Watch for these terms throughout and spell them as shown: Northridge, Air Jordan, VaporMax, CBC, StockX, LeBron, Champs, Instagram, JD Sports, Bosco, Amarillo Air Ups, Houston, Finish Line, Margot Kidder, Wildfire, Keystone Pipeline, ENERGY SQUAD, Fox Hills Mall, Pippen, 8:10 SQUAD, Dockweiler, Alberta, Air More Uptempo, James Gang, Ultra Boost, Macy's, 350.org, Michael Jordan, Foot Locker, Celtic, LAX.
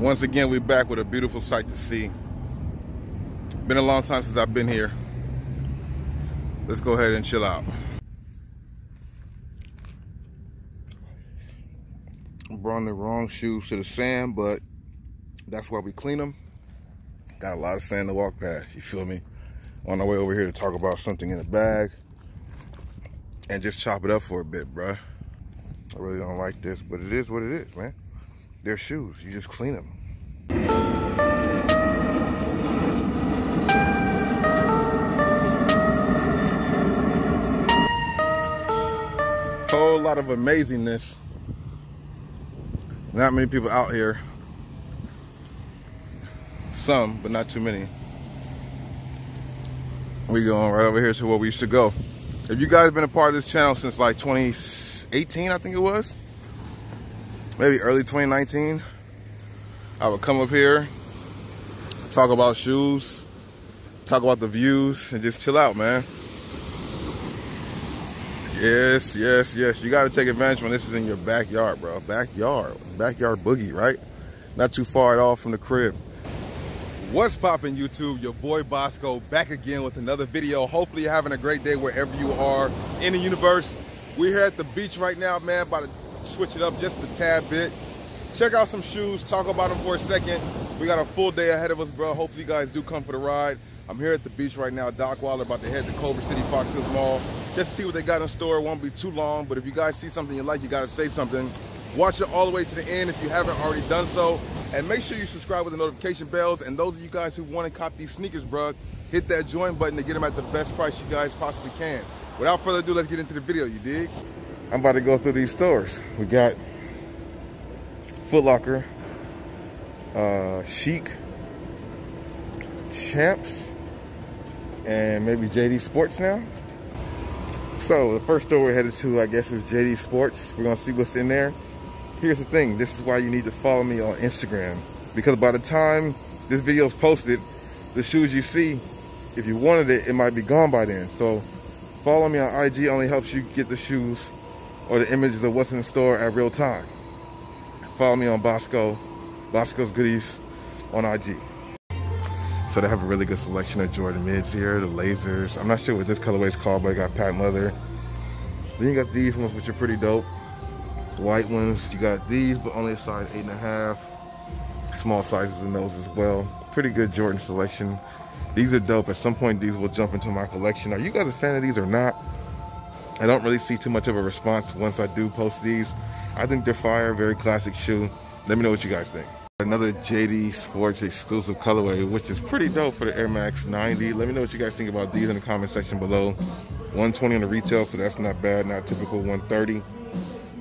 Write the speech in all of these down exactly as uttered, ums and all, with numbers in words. Once again, we're back with a beautiful sight to see. Been a long time since I've been here. Let's go ahead and chill out. Brought the wrong shoes to the sand, but that's why we clean them. Got a lot of sand to walk past, you feel me? On our way over here to talk about something in a bag and just chop it up for a bit, bruh. I really don't like this, but it is what it is, man. They're shoes, you just clean them. Whole lot of amazingness. Not many people out here. Some, but not too many. We going right over here to where we used to go. If you guys been a part of this channel since like twenty eighteen, I think it was, maybe early twenty nineteen, I would come up here, talk about shoes, talk about the views, and just chill out, man. Yes, yes, yes. You gotta take advantage when this is in your backyard, bro. Backyard, backyard boogie, right? Not too far at all from the crib. What's poppin', YouTube? Your boy Bosco back again with another video. Hopefully you're having a great day wherever you are in the universe. We're here at the beach right now, man. About to switch it up just a tad bit. Check out some shoes, talk about them for a second. We got a full day ahead of us, bro. Hopefully you guys do come for the ride. I'm here at the beach right now, Dockweiler, about to head to Culver City, Fox Hills Mall. Just to see what they got in store. It won't be too long, but if you guys see something you like, you gotta say something. Watch it all the way to the end if you haven't already done so. And make sure you subscribe with the notification bells. And those of you guys who want to cop these sneakers, bruh, hit that join button to get them at the best price you guys possibly can. Without further ado, let's get into the video, you dig? I'm about to go through these stores. We got Foot Locker, uh, Chic, Champs, and maybe J D Sports now. So the first store we're headed to, I guess, is J D Sports. We're going to see what's in there. Here's the thing, this is why you need to follow me on Instagram, because by the time this video is posted, the shoes you see, if you wanted it, it might be gone by then. So follow me on I G only helps you get the shoes or the images of what's in the store at real time. Follow me on Bosco, Bosco's Goodies on I G. So they have a really good selection of Jordan mids here, the lasers. I'm not sure what this colorway is called, but I got patent leather. Then you got these ones, which are pretty dope. White ones, you got these, but only a size eight and a half. Small sizes in those as well. Pretty good Jordan selection. These are dope. At some point, these will jump into my collection. Are you guys a fan of these or not? I don't really see too much of a response once I do post these. I think they're fire, very classic shoe. Let me know what you guys think. Another J D Sports exclusive colorway, which is pretty dope for the Air Max ninety. Let me know what you guys think about these in the comment section below. one twenty on the retail, so that's not bad, not typical one thirty.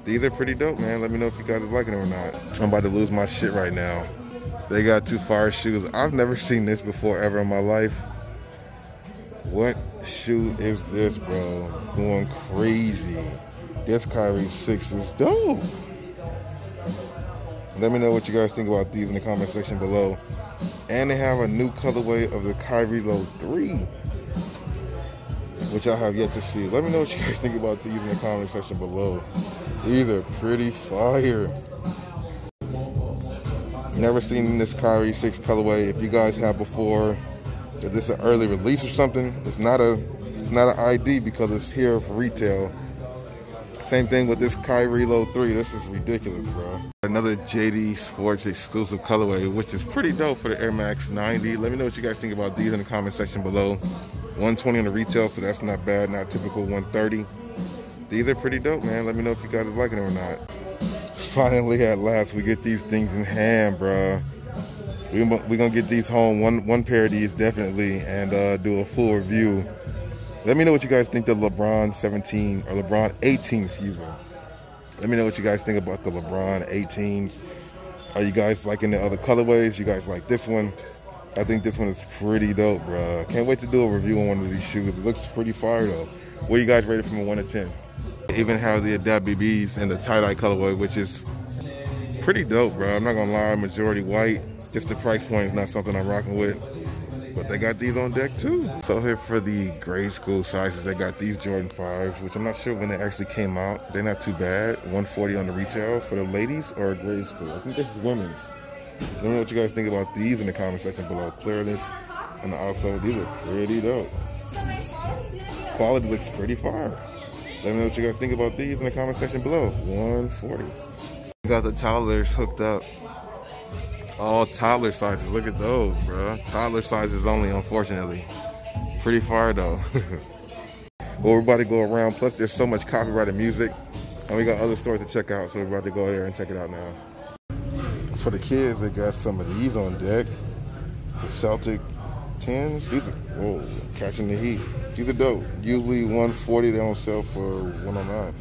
These are pretty dope, man. Let me know if you guys are liking it or not. I'm about to lose my shit right now. They got two fire shoes. I've never seen this before ever in my life. What shoe is this, bro? Going crazy. This Kyrie six is dope. Let me know what you guys think about these in the comment section below. And they have a new colorway of the Kyrie Low three, which I have yet to see. Let me know what you guys think about these in the comment section below. These are pretty fire. Never seen this Kyrie six colorway. If you guys have before, if this is an early release or something, it's not a, it's not an I D because it's here for retail. Same thing with this Kyrie Low three. This is ridiculous, bro. Another J D Sports exclusive colorway, which is pretty dope for the Air Max ninety. Let me know what you guys think about these in the comment section below. one twenty on the retail, so that's not bad, not typical one thirty. These are pretty dope, man. Let me know if you guys are liking it or not. Finally, at last, we get these things in hand, bruh. We're we gonna get these home, one one pair of these definitely, and uh, do a full review. Let me know what you guys think of LeBron seventeen, or LeBron eighteen, excuse me. Let me know what you guys think about the LeBron eighteens. Are you guys liking the other colorways? You guys like this one? I think this one is pretty dope, bruh. Can't wait to do a review on one of these shoes. It looks pretty fire, though. What do you guys rated from a one to ten? They even have the Adapt B Bs and the tie-dye colorway, which is pretty dope, bro. I'm not gonna lie, majority white. Just the price point is not something I'm rocking with. But they got these on deck too. So here for the grade school sizes, they got these Jordan fives, which I'm not sure when they actually came out. They're not too bad. one forty on the retail for the ladies or grade school. I think this is women's. Let me know what you guys think about these in the comment section below. Clearness on the outside, these look pretty dope. Quality looks pretty fire. Let me know what you guys think about these in the comment section below. one forty. We got the toddlers hooked up. All toddler sizes. Look at those, bro. Toddler sizes only, unfortunately. Pretty fire though. Well, we're about to go around. Plus, there's so much copyrighted music, and we got other stores to check out. So we're about to go there and check it out now. For the kids, they got some of these on deck. The Celtic tens. These are, whoa, catching the heat. These are dope. Usually one forty, they don't sell for one oh nine.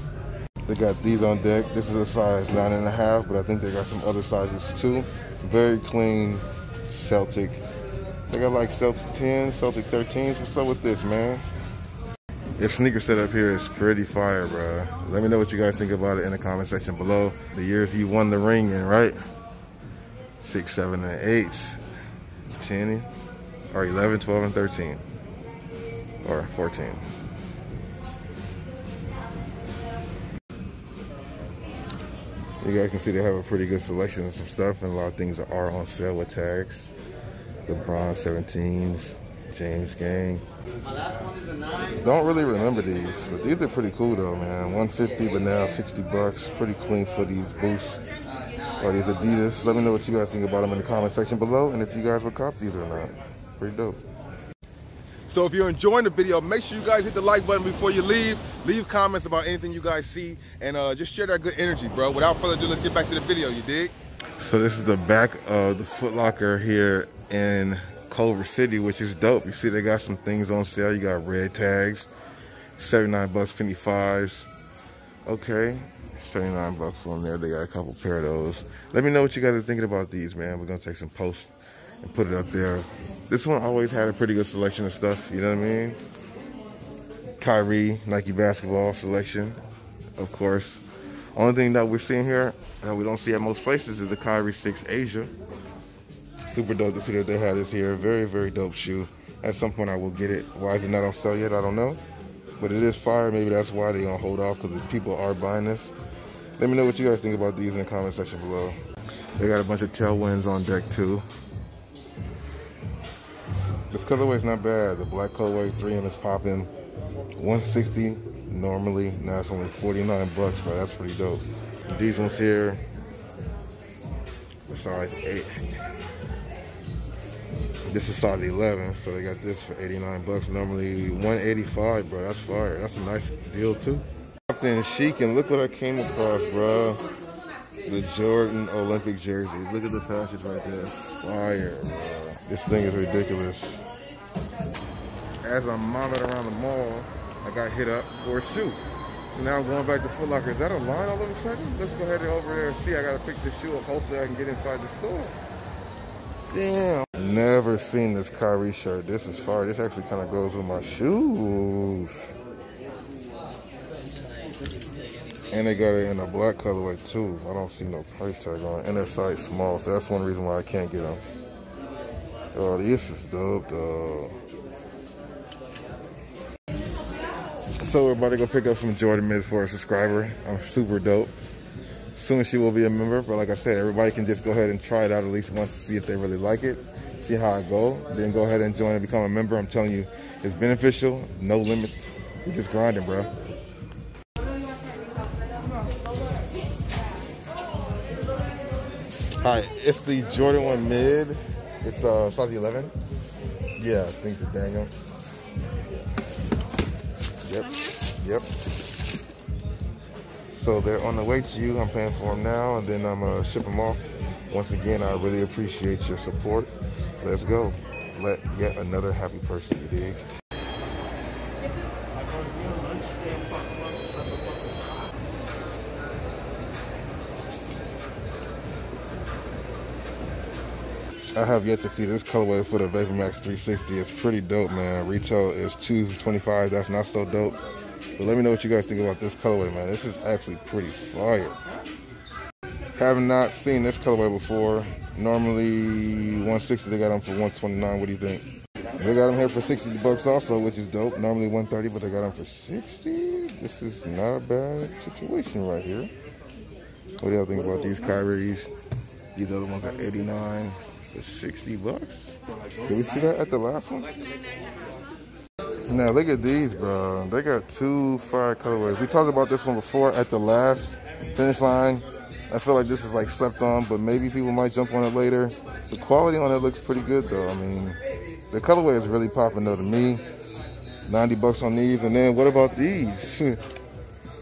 They got these on deck. This is a size nine and a half, but I think they got some other sizes too. Very clean Celtic. They got like Celtic tens, Celtic thirteens. What's up with this, man? Their sneaker setup here is pretty fire, bro. Let me know what you guys think about it in the comment section below. The years you won the ring in, right? Six, seven, and eights, ten, or eleven, twelve, and thirteen, or fourteen. You guys can see they have a pretty good selection of some stuff, and a lot of things are on sale with tags. LeBron seventeens, James Gang. My last one is a nine. Don't really remember these, but these are pretty cool though, man. one fifty, but now sixty bucks. Pretty clean for these boosts. Or these Adidas. Let me know what you guys think about them in the comment section below, and if you guys would cop these or not. Pretty dope. So if you're enjoying the video, make sure you guys hit the like button before you leave. Leave comments about anything you guys see, and uh, just share that good energy, bro. Without further ado, let's get back to the video, you dig? So this is the back of the Foot Locker here in Culver City, which is dope. You see they got some things on sale. You got red tags, seventy-nine bucks, penny fives. Okay, seventy-nine bucks on there. They got a couple pair of those. Let me know what you guys are thinking about these, man. We're gonna take some posts and put it up there. This one always had a pretty good selection of stuff, you know what I mean? Kyrie, Nike basketball selection, of course. Only thing that we're seeing here that we don't see at most places is the Kyrie six Asia. Super dope to see that they had this here. Very, very dope shoe. At some point I will get it. Why is it not on sale yet? I don't know. But it is fire. Maybe that's why they don't hold off, because people are buying this. Let me know what you guys think about these in the comment section below. They got a bunch of tailwinds on deck too. This colorway is not bad. The black colorway, three M is popping. one sixty normally. Now it's only forty-nine bucks, but that's pretty dope. These ones here, size eight. This is size eleven, so they got this for eighty-nine bucks. Normally one eighty-five, bro. That's fire. That's a nice deal too. Something chic, and look what I came across, bro. The Jordan Olympic jerseys. Look at the patches right there. Fire, bro. This thing is ridiculous. As I'm mobbing around the mall, I got hit up for a shoe. So now I'm going back to Foot Locker. Is that a line all of a sudden? Let's go ahead and over there and see. I gotta pick this shoe up. Hopefully I can get inside the store. Damn. Never seen this Kyrie shirt. This is fire. This actually kind of goes with my shoes. And they got it in a black colorway too. I don't see no price tag on it. And they're size small, so that's one reason why I can't get them. Oh, this is dope though. So we're about to go pick up some Jordan mitts for a subscriber. I'm super dope. Soon she will be a member, but like I said, everybody can just go ahead and try it out at least once to see if they really like it, see how it go, then go ahead and join and become a member. I'm telling you, it's beneficial, no limits. You're just grinding, bro. All right, it's the Jordan one mid. It's uh, size eleven. Yeah, I think it's Daniel. Yep, yep. So they're on the way to you. I'm paying for them now, and then I'm gonna ship them off. Once again, I really appreciate your support. Let's go. Let yet another happy person, you dig? I have yet to see this colorway for the VaporMax three sixty. It's pretty dope, man. Retail is two twenty-five. That's not so dope. But let me know what you guys think about this colorway, man. This is actually pretty fire. Have not seen this colorway before. Normally one sixty, they got them for one twenty-nine. What do you think? They got them here for sixty bucks also, which is dope. Normally one thirty, but they got them for sixty. This is not a bad situation right here. What do y'all think about these Kyries? These other ones are eighty-nine for sixty bucks. Did we see that at the last one? Now look at these, bro. They got two fire colorways. We talked about this one before at the last Finish Line. I feel like this is like slept on, but maybe people might jump on it later. The quality on it looks pretty good though. I mean, the colorway is really popping though to me. ninety bucks on these. And then what about these?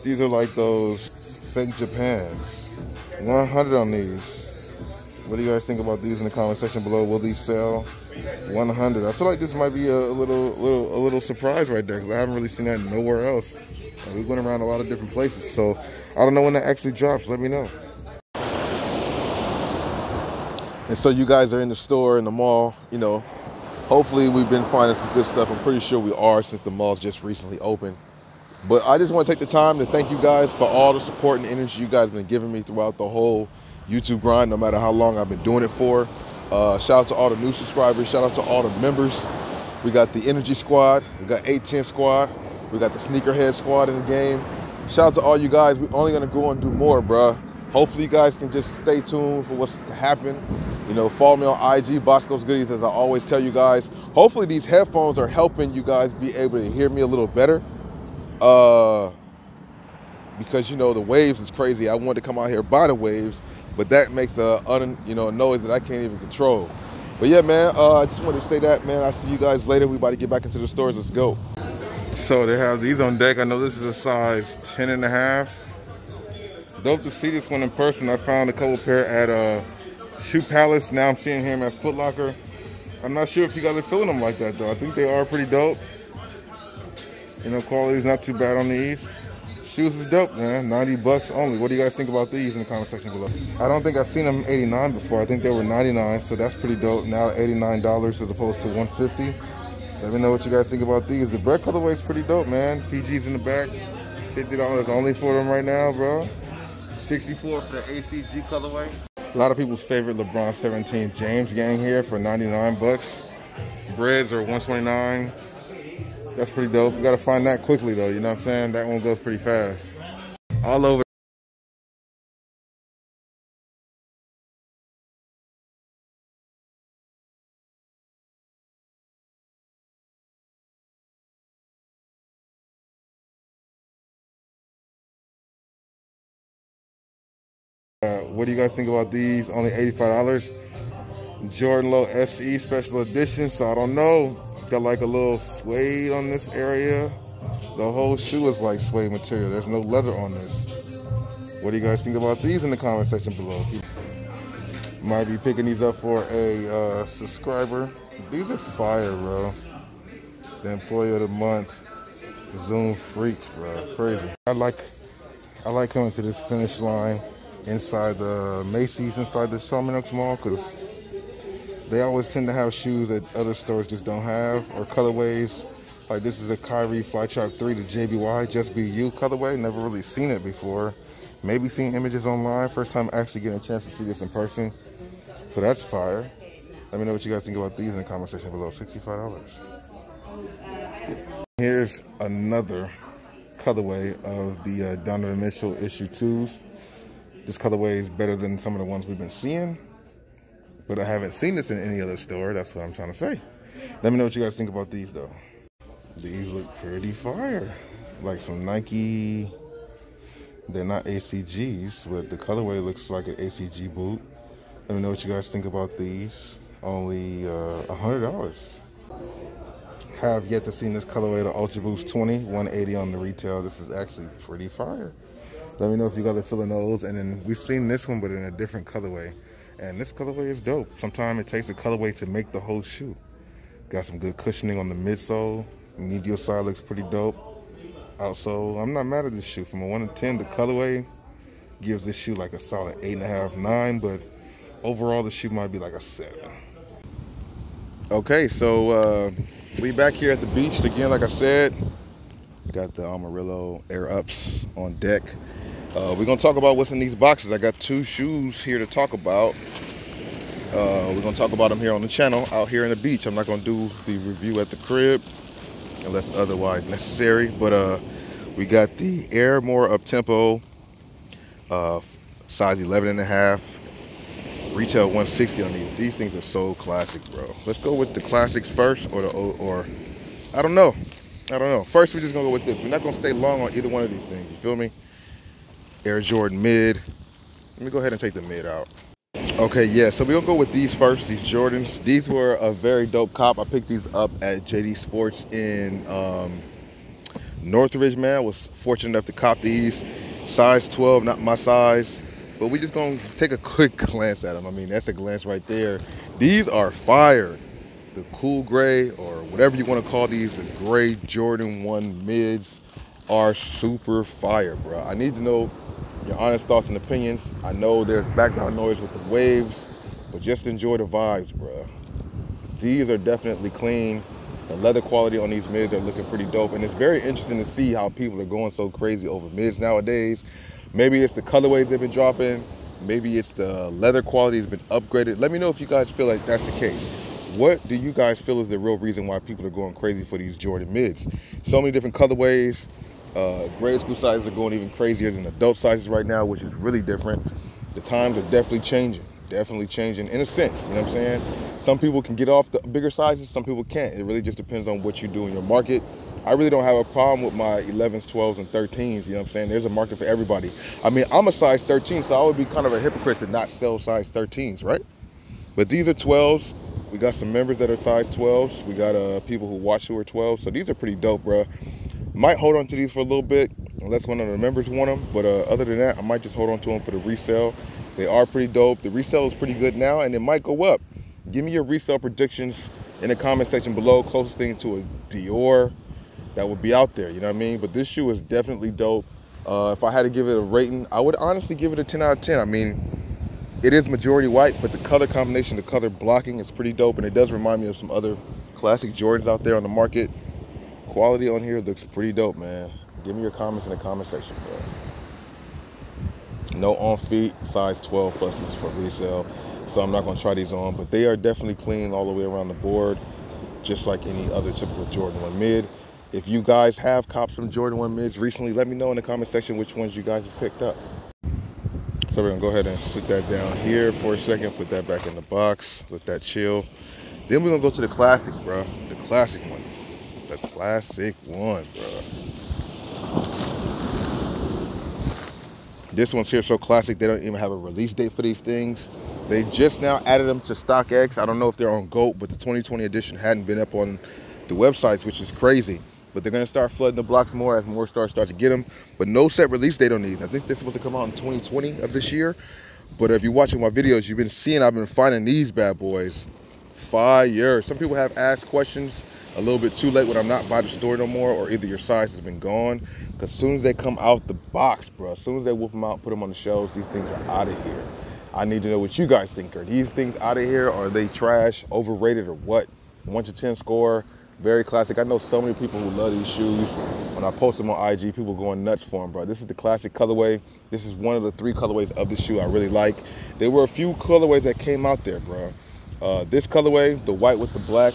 These are like those fake Japans. one hundred on these. What do you guys think about these in the comment section below? Will these sell? one hundred. I feel like this might be a little, little, a little surprise right there because I haven't really seen that nowhere else. And we went around a lot of different places, so I don't know when that actually drops. Let me know. And so you guys are in the store, in the mall, you know. Hopefully we've been finding some good stuff. I'm pretty sure we are since the mall's just recently opened. But I just want to take the time to thank you guys for all the support and energy you guys have been giving me throughout the whole YouTube grind, no matter how long I've been doing it for. Uh, shout out to all the new subscribers. Shout out to all the members. We got the Energy Squad. We got eight ten Squad. We got the Sneakerhead Squad in the game. Shout out to all you guys. We're only going to go and do more, bruh. Hopefully, you guys can just stay tuned for what's to happen. You know, follow me on I G, Bosco's Goodies, as I always tell you guys. Hopefully, these headphones are helping you guys be able to hear me a little better. Uh, because, you know, the waves is crazy. I wanted to come out here by the waves, but that makes a un, you know, noise that I can't even control. But yeah, man, uh, I just wanted to say that, man. I'll see you guys later. We about to get back into the stores. Let's go. So they have these on deck. I know this is a size ten and a half. Dope to see this one in person. I found a couple pair at uh, Shoe Palace. Now I'm seeing him at Foot Locker. I'm not sure if you guys are feeling them like that, though. I think they are pretty dope. You know, quality's not too bad on these. Shoes is dope, man. ninety bucks only. What do you guys think about these in the comment section below? I don't think I've seen them eighty-nine before. I think they were ninety-nine, so that's pretty dope. Now eighty-nine dollars as opposed to one fifty. Let me know what you guys think about these. The bread colorway is pretty dope, man. P G's in the back. fifty dollars only for them right now, bro. sixty-four dollars for the A C G colorway. A lot of people's favorite LeBron seventeen James Gang here for ninety-nine bucks. Breads are one twenty-nine. That's pretty dope. You gotta find that quickly though, you know what I'm saying? That one goes pretty fast. All over. Uh, what do you guys think about these? Only eighty-five dollars. Jordan Low S E special edition, so I don't know. Got like a little suede on this area. The whole shoe is like suede material. There's no leather on this. What do you guys think about these in the comment section below? Might be picking these up for a uh, subscriber. These are fire, bro. The employee of the month, Zoom Freaks, bro. Crazy. I like, I like coming to this Finish Line inside the Macy's, inside the Sawmills Mall, because they always tend to have shoes that other stores just don't have, or colorways. Like this is a Kyrie Flytrap three, the J B Y, Just Be You colorway. Never really seen it before. Maybe seen images online. First time actually getting a chance to see this in person. So that's fire. Let me know what you guys think about these in the comment section below. sixty-five dollars. Here's another colorway of the uh, Donovan Mitchell issue twos. This colorway is better than some of the ones we've been seeing, but I haven't seen this in any other store. That's what I'm trying to say. Let me know what you guys think about these though. These look pretty fire. Like some Nike, they're not A C Gs, but the colorway looks like an A C G boot. Let me know what you guys think about these. Only uh, one hundred dollars. Have yet to see this colorway, the Ultra Boost twenty, one eighty on the retail. This is actually pretty fire. Let me know if you guys are feeling those. And then we've seen this one, but in a different colorway. And this colorway is dope. Sometimes it takes a colorway to make the whole shoe. Got some good cushioning on the midsole. Medial side looks pretty dope. Outsole, I'm not mad at this shoe. From a one to ten, the colorway gives this shoe like a solid eight and a half, nine, but overall the shoe might be like a seven. Okay, so uh, we back here at the beach again, like I said. Got the Amarillo Air Ups on deck. Uh, we're going to talk about what's in these boxes. I got two shoes here to talk about. Uh, we're going to talk about them here on the channel, out here in the beach. I'm not going to do the review at the crib unless otherwise necessary. But uh, we got the Air More Uptempo, uh, size eleven and a half. Retail one sixty on these. These things are so classic, bro. Let's go with the classics first, or the old, or I don't know. I don't know. First, we're just gonna go with this. We're not gonna stay long on either one of these things. You feel me? Air Jordan mid. Let me go ahead and take the mid out. Okay, yeah. So we're gonna go with these first. These Jordans. These were a very dope cop. I picked these up at J D Sports in um, Northridge. Man, I was fortunate enough to cop these. Size twelve, not my size. But we're just gonna take a quick glance at them. I mean, that's a glance right there. These are fire. The cool gray, or whatever you want to call these, the gray Jordan one mids are super fire, bro. I need to know your honest thoughts and opinions. I know there's background noise with the waves, but just enjoy the vibes, bro. These are definitely clean. The leather quality on these mids are looking pretty dope, and it's very interesting to see how people are going so crazy over mids nowadays. Maybe it's the colorways they've been dropping. Maybe it's the leather quality has been upgraded. Let me know if you guys feel like that's the case. What do you guys feel is the real reason why people are going crazy for these Jordan mids? So many different colorways. Uh, grade school sizes are going even crazier than adult sizes right now, which is really different. The times are definitely changing, definitely changing in a sense, you know what I'm saying? Some people can get off the bigger sizes, some people can't. It really just depends on what you do in your market. I really don't have a problem with my elevens, twelves, and thirteens, you know what I'm saying? There's a market for everybody. I mean, I'm a size thirteen, so I would be kind of a hypocrite to not sell size thirteens, right? But these are twelves. We got some members that are size twelves. We got uh, people who watch who are twelves. So these are pretty dope, bro. Might hold on to these for a little bit, unless one of the members want them. But uh, other than that, I might just hold on to them for the resale. They are pretty dope. The resale is pretty good now, and it might go up. Give me your resale predictions in the comment section below. Closest thing to a Dior that would be out there, you know what I mean? But this shoe is definitely dope. Uh, if I had to give it a rating, I would honestly give it a ten out of ten. I mean, it is majority white, but the color combination, the color blocking is pretty dope, and it does remind me of some other classic Jordans out there on the market. Quality on here looks pretty dope, man. Give me your comments in the comment section, bro. No on feet, size twelve pluses for resale, so I'm not gonna try these on, but they are definitely clean all the way around the board, just like any other typical Jordan one mid. If you guys have copped some Jordan one mids recently, let me know in the comment section which ones you guys have picked up. So we're gonna go ahead and sit that down here for a second, put that back in the box, let that chill. Then we're gonna go to the classic, bro. The classic one. The classic one, bro. This one's here so classic, they don't even have a release date for these things. They just now added them to StockX. I don't know if they're on GOAT, but the twenty twenty edition hadn't been up on the websites, which is crazy. But they're gonna start flooding the blocks more as more stars start to get them. But no set release date on these. I think they're supposed to come out in twenty twenty of this year. But if you're watching my videos, you've been seeing I've been finding these bad boys fire. Some people have asked questions a little bit too late when I'm not by the store no more, or either your size has been gone. Because as soon as they come out the box, bro, as soon as they whoop them out, put them on the shelves, these things are out of here. I need to know what you guys think. Are these things out of here? Or are they trash, overrated, or what? one to ten score. Very classic. I know so many people who love these shoes. When I post them on I G, people going nuts for them, bro. This is the classic colorway. This is one of the three colorways of the shoe I really like. There were a few colorways that came out there, bro. Uh, this colorway, the white with the black,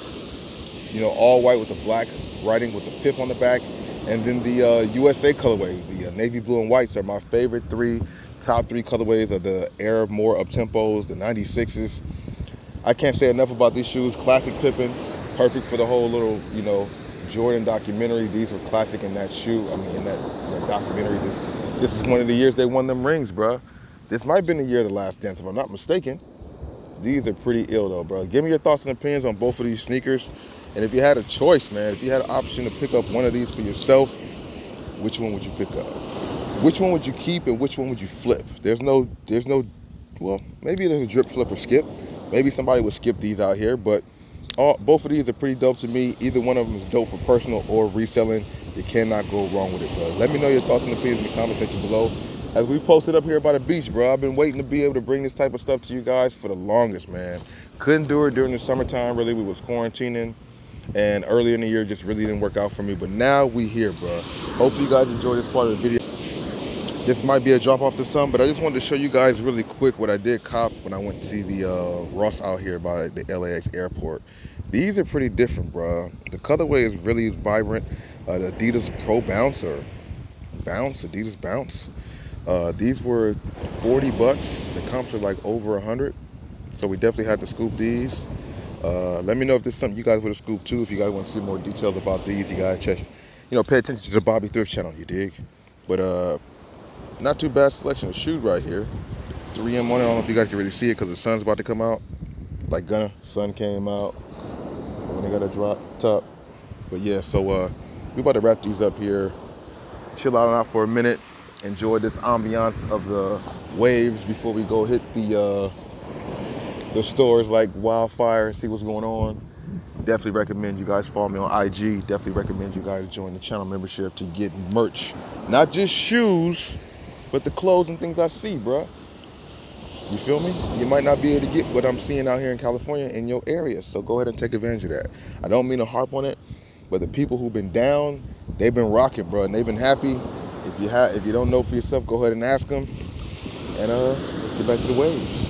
you know, all white with the black writing with the Pip on the back. And then the uh, U S A colorway, the uh, navy blue and whites are my favorite three, top three colorways of the Air More Uptempos, the ninety-sixes. I can't say enough about these shoes. Classic Pippen. Perfect for the whole little, you know, Jordan documentary. These were classic in that shoe. I mean, in that, that documentary. This this is one of the years they won them rings, bro. This might have been the year of the Last Dance, if I'm not mistaken. These are pretty ill, though, bro. Give me your thoughts and opinions on both of these sneakers. And if you had a choice, man, if you had an option to pick up one of these for yourself, which one would you pick up? Which one would you keep and which one would you flip? There's no, there's no, well, maybe there's a drip, flip, or skip. Maybe somebody would skip these out here, but All, both of these are pretty dope to me. Either one of them is dope for personal or reselling. You cannot go wrong with it, bro. Let me know your thoughts and opinions in the comment section below. As we posted up here by the beach, bro, I've been waiting to be able to bring this type of stuff to you guys for the longest, man. Couldn't do it during the summertime, really. We was quarantining, and early in the year just really didn't work out for me. But now we here, bro. Hopefully you guys enjoy this part of the video. This might be a drop off to some, but I just wanted to show you guys really quick what I did cop when I went to see the uh, Ross out here by the L A X airport. These are pretty different, bro. The colorway is really vibrant. Uh, the Adidas Pro Bouncer, Bounce, Adidas Bounce. Uh, these were forty bucks. The comps are like over a hundred. So we definitely had to scoop these. Uh, let me know if this is something you guys would have scooped too. If you guys want to see more details about these, you guys check, you know, pay attention to the Bobby Thrift channel, you dig? But uh, not too bad selection of shoes right here. three M on it. I don't know if you guys can really see it because the sun's about to come out. Like Gunner, sun came out when they got a drop top. But yeah, so uh, we about to wrap these up here. Chill out on out for a minute. Enjoy this ambiance of the waves before we go hit the uh, the stores like Wildfire and see what's going on. Definitely recommend you guys follow me on I G. Definitely recommend you guys join the channel membership to get merch. Not just shoes, but the clothes and things I see, bruh. You feel me? You might not be able to get what I'm seeing out here in California in your area, so go ahead and take advantage of that. I don't mean to harp on it, but the people who've been down, they've been rocking, bro, and they've been happy. If you ha if you don't know for yourself, go ahead and ask them, and uh, get back to the waves.